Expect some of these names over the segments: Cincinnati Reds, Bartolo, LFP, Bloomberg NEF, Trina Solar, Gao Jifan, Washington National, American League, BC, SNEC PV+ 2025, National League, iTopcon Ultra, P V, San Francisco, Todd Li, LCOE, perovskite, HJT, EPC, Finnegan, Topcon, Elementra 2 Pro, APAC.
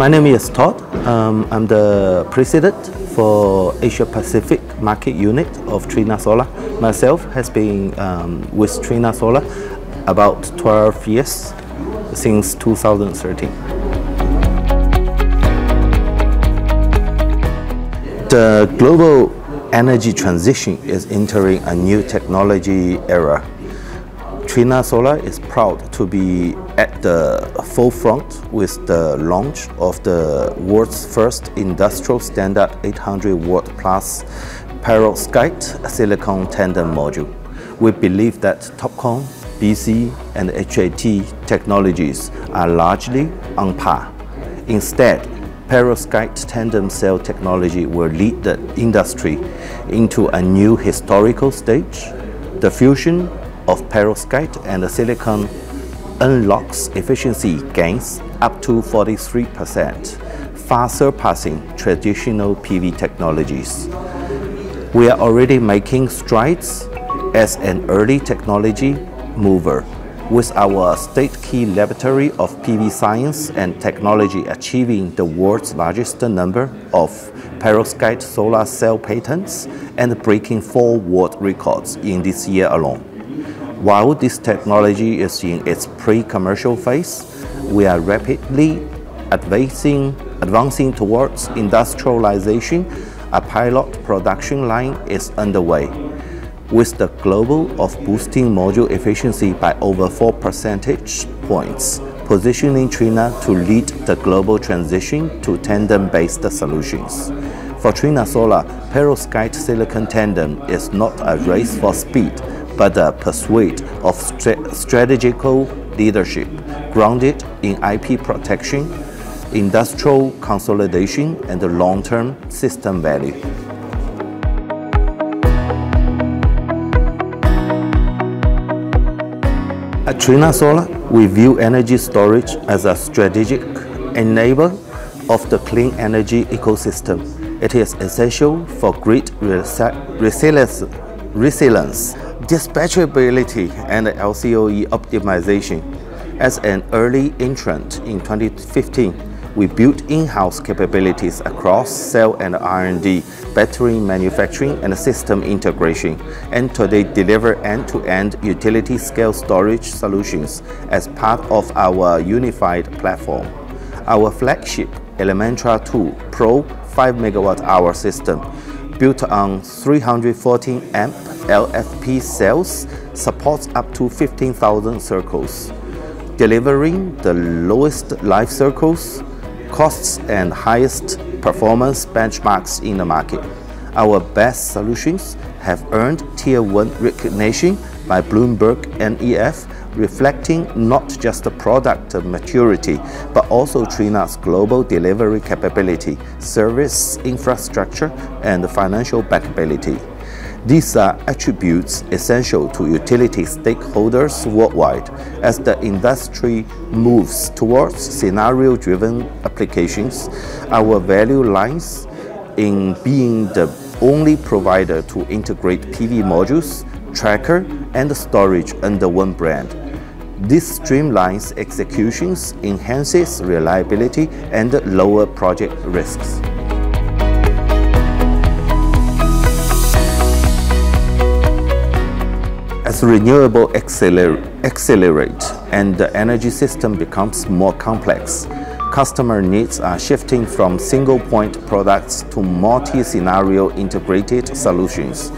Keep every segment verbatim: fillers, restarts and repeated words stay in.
My name is Todd. Um, I'm the president for Asia Pacific Market Unit of Trina Solar. Myself has been um, with Trina Solar about twelve years, since two thousand thirteen. The global energy transition is entering a new technology era. Trina Solar is proud to be at the forefront with the launch of the world's first industrial standard eight hundred watt plus perovskite silicon tandem module. We believe that Topcon, B C and H J T technologies are largely on par. Instead, perovskite tandem cell technology will lead the industry into a new historical stage. The fusion of perovskite and the silicon unlocks efficiency gains up to forty-three percent, far surpassing traditional P V technologies. We are already making strides as an early technology mover, with our state-key laboratory of P V science and technology achieving the world's largest number of perovskite solar cell patents and breaking four world records in this year alone. While this technology is in its pre-commercial phase, we are rapidly advancing, advancing towards industrialization. A pilot production line is underway, with the global of boosting module efficiency by over four percentage points, positioning Trina to lead the global transition to tandem-based solutions. For Trina Solar, perovskite silicon tandem is not a race for speed, but the pursuit of strategical leadership grounded in I P protection, industrial consolidation, and long-term system value. At Trina Solar, we view energy storage as a strategic enabler of the clean energy ecosystem. It is essential for grid resilience, resilience. dispatchability and L C O E optimization. As an early entrant in twenty fifteen, we built in-house capabilities across cell and R and D, battery manufacturing and system integration, and today deliver end-to-end utility-scale storage solutions as part of our unified platform. Our flagship Elementra two Pro five megawatt hour system, built on three hundred fourteen amp L F P cells, supports up to fifteen thousand circles, delivering the lowest life circles, costs and highest performance benchmarks in the market. Our best solutions have earned Tier one recognition by Bloomberg N E F, reflecting not just the product maturity, but also Trina's global delivery capability, service infrastructure, and financial bankability. These are attributes essential to utility stakeholders worldwide as the industry moves towards scenario-driven applications. Our value lies in being the only provider to integrate P V modules, tracker, and storage under one brand. This streamlines executions, enhances reliability, and lowers project risks. As renewable accelerate and the energy system becomes more complex, customer needs are shifting from single-point products to multi-scenario integrated solutions.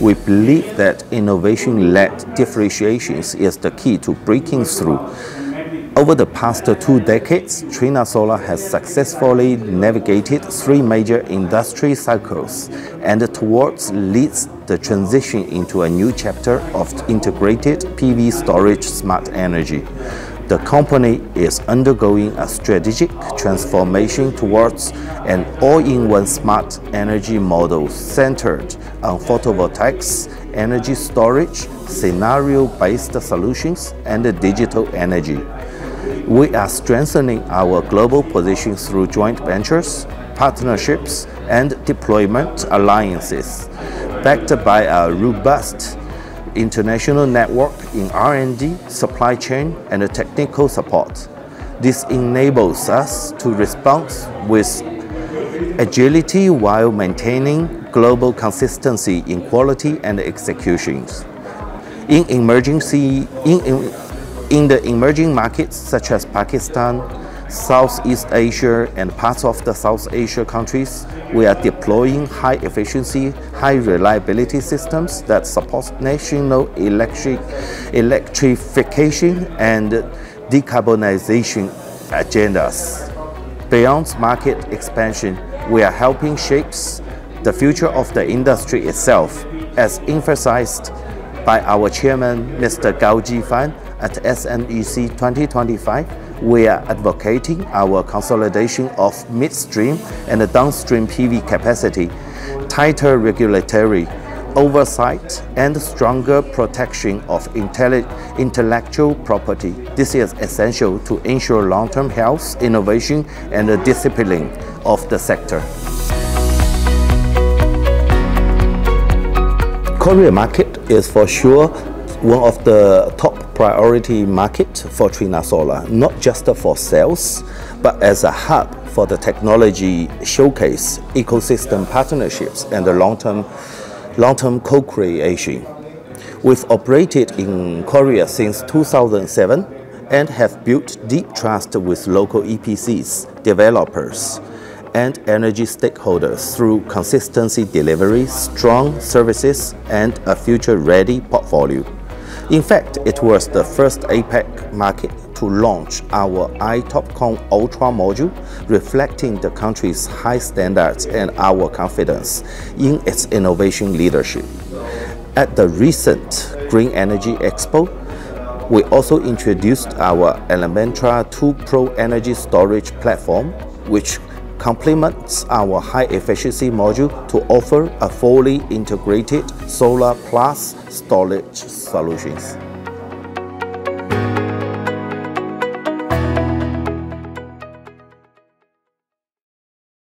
We believe that innovation-led differentiations is the key to breaking through. Over the past two decades, Trina Solar has successfully navigated three major industry cycles and towards leads the transition into a new chapter of integrated P V storage smart energy. The company is undergoing a strategic transformation towards an all-in-one smart energy model centered on photovoltaics, energy storage, scenario-based solutions, and digital energy. We are strengthening our global position through joint ventures, partnerships, and deployment alliances, backed by a robust international network in R and D, supply chain, and technical support. This enables us to respond with agility while maintaining global consistency in quality and executions. In, emergency, in, in, in the emerging markets such as Pakistan, Southeast Asia and parts of the South Asia countries, we are deploying high efficiency, high reliability systems that support national electric, electrification and decarbonization agendas. Beyond market expansion, we are helping shape the future of the industry itself, as emphasized by our chairman, Mister Gao Jifan, at S N E C twenty twenty-five. We are advocating our consolidation of midstream and downstream P V capacity, tighter regulatory oversight, and stronger protection of intellectual property. This is essential to ensure long-term health, innovation, and the discipline of the sector. Korea market is for sure one of the top priority markets for Trina Solar, not just for sales, but as a hub for the technology showcase, ecosystem partnerships, and the long-term long-term co-creation. We've operated in Korea since two thousand seven and have built deep trust with local E P Cs, developers, and energy stakeholders through consistency delivery, strong services, and a future-ready portfolio. In fact, it was the first A PAC market to launch our iTopcon Ultra module, reflecting the country's high standards and our confidence in its innovation leadership. At the recent Green Energy Expo, we also introduced our Elementra two Pro energy storage platform, which complements our high-efficiency module to offer a fully integrated solar plus storage solutions.